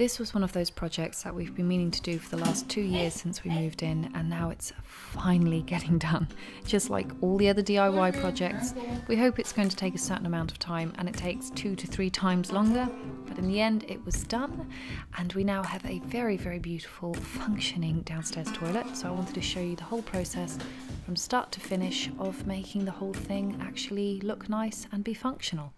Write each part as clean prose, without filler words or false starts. This was one of those projects that we've been meaning to do for the last 2 years since we moved in, and now it's finally getting done. Just like all the other DIY projects, we hope it's going to take a certain amount of time, and it takes 2 to 3 times longer, but in the end it was done, and we now have a very, very beautiful functioning downstairs toilet. So I wanted to show you the whole process from start to finish of making the whole thing actually look nice and be functional.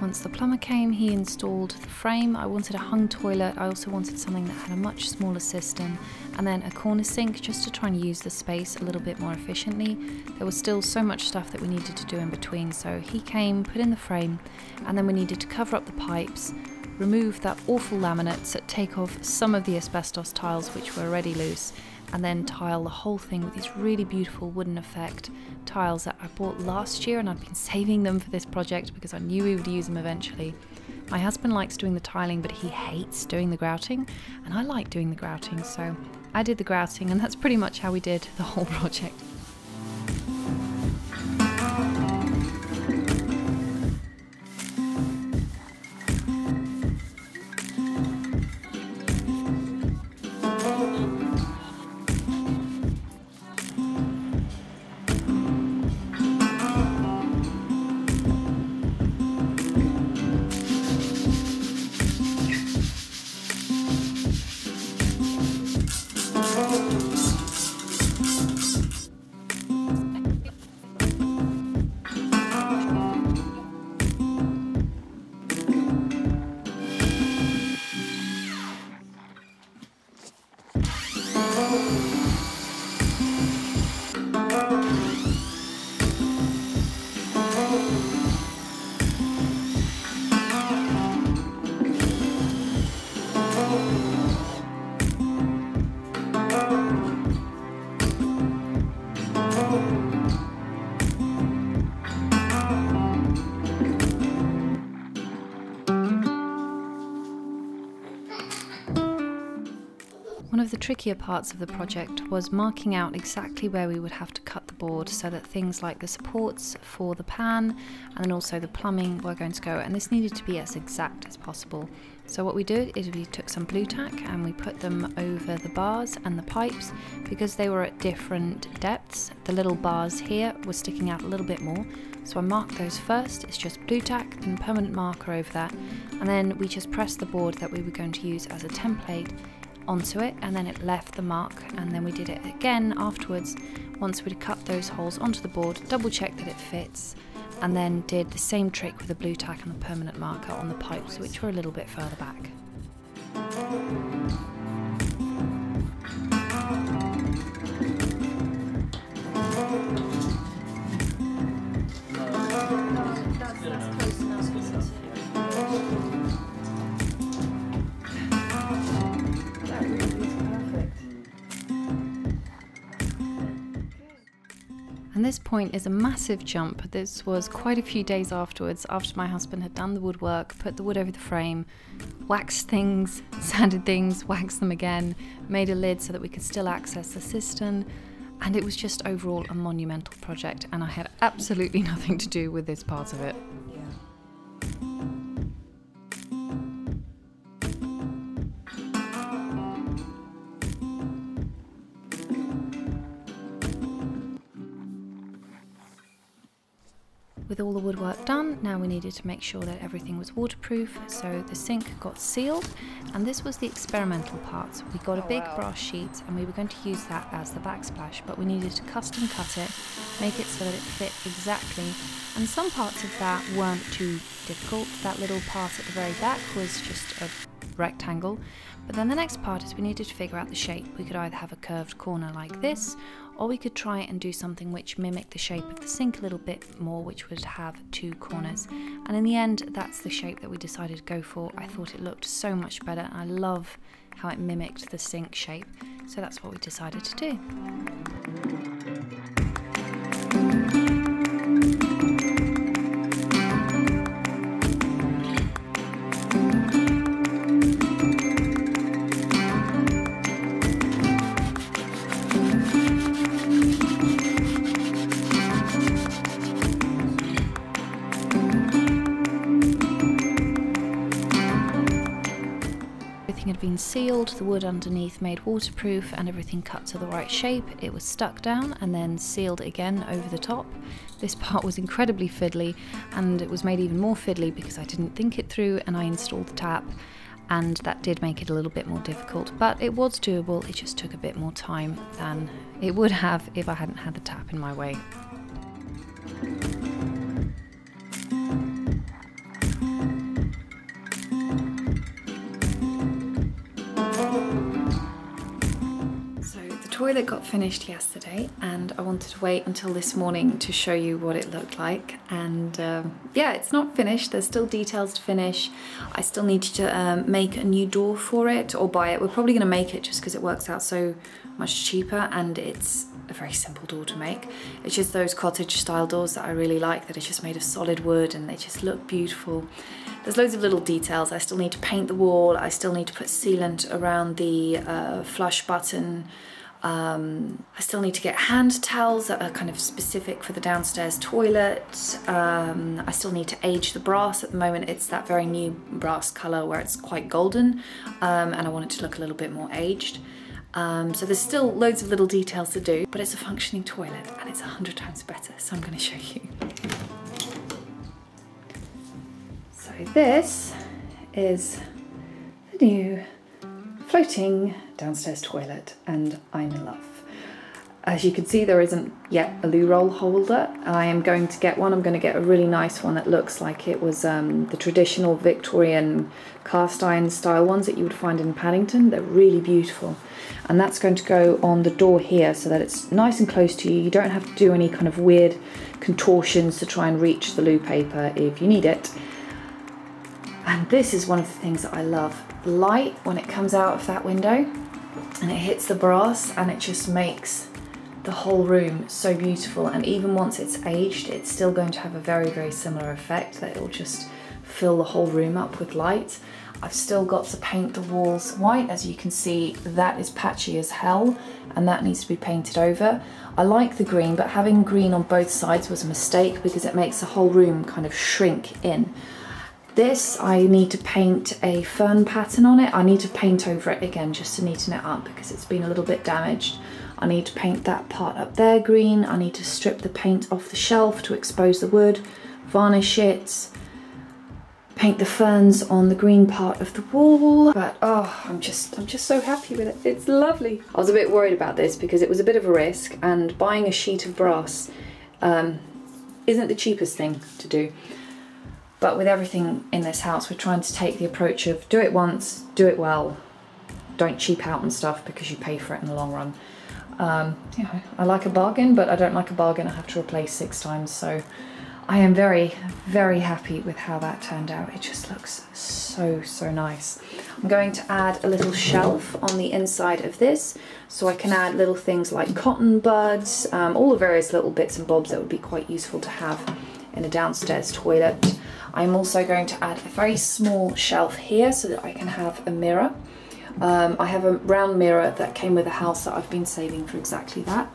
Once the plumber came, he installed the frame. I wanted a hung toilet. I also wanted something that had a much smaller cistern, and then a corner sink just to try and use the space a little bit more efficiently. There was still so much stuff that we needed to do in between, so he came, put in the frame, and then we needed to cover up the pipes, remove that awful laminate, so take off some of the asbestos tiles which were already loose, and then tile the whole thing with these really beautiful wooden effect tiles that I bought last year, and I'd been saving them for this project because I knew we would use them eventually. My husband likes doing the tiling, but he hates doing the grouting, and I like doing the grouting, so I did the grouting, and that's pretty much how we did the whole project. One of the trickier parts of the project was marking out exactly where we would have to cut the board so that things like the supports for the pan and then also the plumbing were going to go, and this needed to be as exact as possible. So what we did is we took some blue tack and we put them over the bars and the pipes because they were at different depths. The little bars here were sticking out a little bit more, so I marked those first. It's just blue tack and permanent marker over that, and then we just pressed the board that we were going to use as a template onto it, and then it left the mark, and then we did it again afterwards once we'd cut those holes onto the board, double check that it fits, and then did the same trick with the blue tack and the permanent marker on the pipes which were a little bit further back. And this point is a massive jump. This was quite a few days afterwards, after my husband had done the woodwork, put the wood over the frame, waxed things, sanded things, waxed them again, made a lid so that we could still access the cistern, and it was just overall a monumental project, and I had absolutely nothing to do with this part of it. with all the woodwork done, now we needed to make sure that everything was waterproof, so the sink got sealed, and this was the experimental part. We got a big brass sheet and we were going to use that as the backsplash, but we needed to custom cut it, make it so that it fit exactly, and some parts of that weren't too difficult. That little part at the very back was just a rectangle, but then the next part is we needed to figure out the shape. We could either have a curved corner like this, or we could try and do something which mimicked the shape of the sink a little bit more, which would have two corners, and in the end that's the shape that we decided to go for. I thought it looked so much better. I love how it mimicked the sink shape, so that's what we decided to do. Had been sealed, the wood underneath made waterproof, and everything cut to the right shape. It was stuck down and then sealed again over the top. This part was incredibly fiddly, and it was made even more fiddly because I didn't think it through and I installed the tap, and that did make it a little bit more difficult, but it was doable. It just took a bit more time than it would have if I hadn't had the tap in my way. The toilet got finished yesterday, and I wanted to wait until this morning to show you what it looked like, and yeah, it's not finished. There's still details to finish. I still need to make a new door for it, or buy it. We're probably going to make it just because it works out so much cheaper, and it's a very simple door to make. It's just those cottage style doors that I really like, that are just made of solid wood and they just look beautiful. There's loads of little details. I still need to paint the wall, I still need to put sealant around the flush button. I still need to get hand towels that are kind of specific for the downstairs toilet. I still need to age the brass. At the moment it's that very new brass colour where it's quite golden, and I want it to look a little bit more aged. So there's still loads of little details to do, but it's a functioning toilet and it's 100 times better, so I'm going to show you. So this is the new floating downstairs toilet, and I'm in love. As you can see, there isn't yet a loo roll holder. I am going to get one. I'm going to get a really nice one that looks like it was the traditional Victorian cast iron style ones that you would find in Paddington. They're really beautiful, and that's going to go on the door here so that it's nice and close to you. You don't have to do any kind of weird contortions to try and reach the loo paper if you need it. And this is one of the things that I love. The light, when it comes out of that window and it hits the brass, and it just makes the whole room so beautiful. And even once it's aged, it's still going to have a very, very similar effect, that it will just fill the whole room up with light. I've still got to paint the walls white. As you can see, that is patchy as hell, and that needs to be painted over. I like the green, but having green on both sides was a mistake because it makes the whole room kind of shrink in. This, I need to paint a fern pattern on it. I need to paint over it again just to neaten it up because it's been a little bit damaged. I need to paint that part up there green. I need to strip the paint off the shelf to expose the wood, varnish it, paint the ferns on the green part of the wall. But oh, I'm just so happy with it. It's lovely. I was a bit worried about this because it was a bit of a risk, and buying a sheet of brass isn't the cheapest thing to do. But with everything in this house, we're trying to take the approach of do it once, do it well, don't cheap out on stuff because you pay for it in the long run. You know, I like a bargain, but I don't like a bargain I have to replace 6 times, so I am very, very happy with how that turned out. It just looks so, so nice. I'm going to add a little shelf on the inside of this, so I can add little things like cotton buds, all the various little bits and bobs that would be quite useful to have in a downstairs toilet. I'm also going to add a very small shelf here so that I can have a mirror. I have a round mirror that came with the house that I've been saving for exactly that.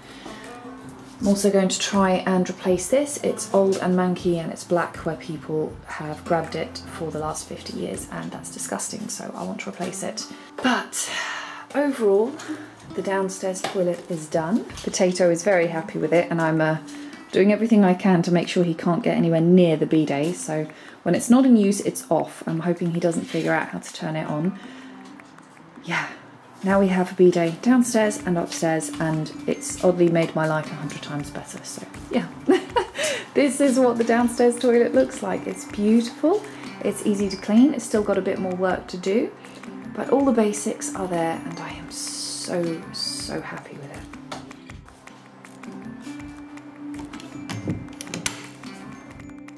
I'm also going to try and replace this. It's old and manky and it's black where people have grabbed it for the last 50 years, and that's disgusting, so I want to replace it. But overall, the downstairs toilet is done. Potato is very happy with it, and I'm doing everything I can to make sure he can't get anywhere near the bidet, so when it's not in use, it's off. I'm hoping he doesn't figure out how to turn it on. Yeah, now we have a bidet downstairs and upstairs, and it's oddly made my life 100 times better, so yeah. This is what the downstairs toilet looks like. It's beautiful, it's easy to clean, it's still got a bit more work to do, but all the basics are there, and I am so happy with it.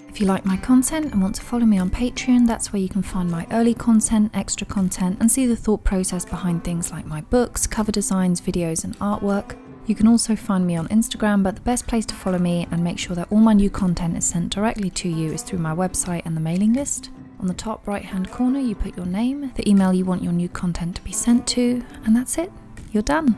If you like my content and want to follow me on Patreon, that's where you can find my early content, extra content, and see the thought process behind things like my books, cover designs, videos, and artwork. You can also find me on Instagram, but the best place to follow me and make sure that all my new content is sent directly to you is through my website and the mailing list. On the top right hand corner, you put your name, the email you want your new content to be sent to, and that's it. You're done.